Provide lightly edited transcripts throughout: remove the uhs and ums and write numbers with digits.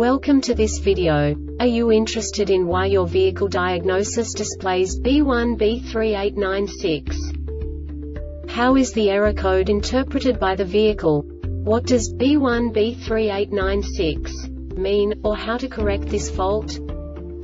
Welcome to this video. Are you interested in why your vehicle diagnosis displays B1B38-96? How is the error code interpreted by the vehicle? What does B1B38-96 mean, or how to correct this fault?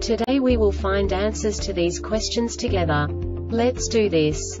Today we will find answers to these questions together. Let's do this.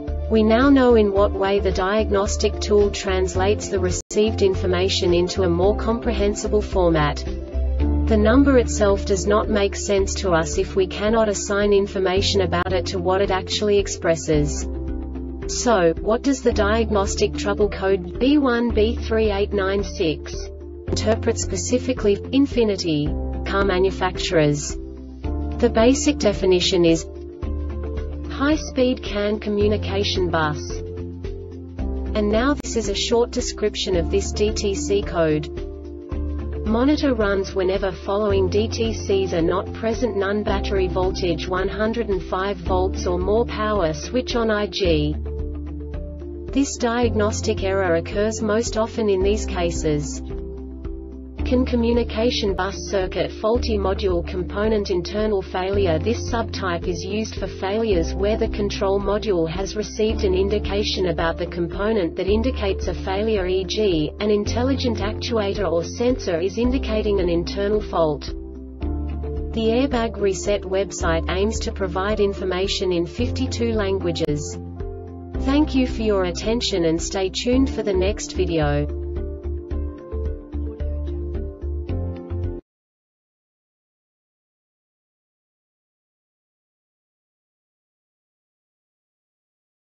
We now know in what way the diagnostic tool translates the received information into a more comprehensible format. The number itself does not make sense to us if we cannot assign information about it to what it actually expresses. So, what does the diagnostic trouble code B1B3896 interpret specifically, Infiniti, car manufacturers? The basic definition is high-speed CAN communication bus. And now this is a short description of this DTC code. Monitor runs whenever following DTCs are not present: none, battery voltage 105 volts or more, power switch on, IG. This diagnostic error occurs most often in these cases: CAN communication bus circuit faulty, module component internal failure. This subtype is used for failures where the control module has received an indication about the component that indicates a failure, e.g., an intelligent actuator or sensor is indicating an internal fault. The Airbag Reset website aims to provide information in 52 languages. Thank you for your attention and stay tuned for the next video.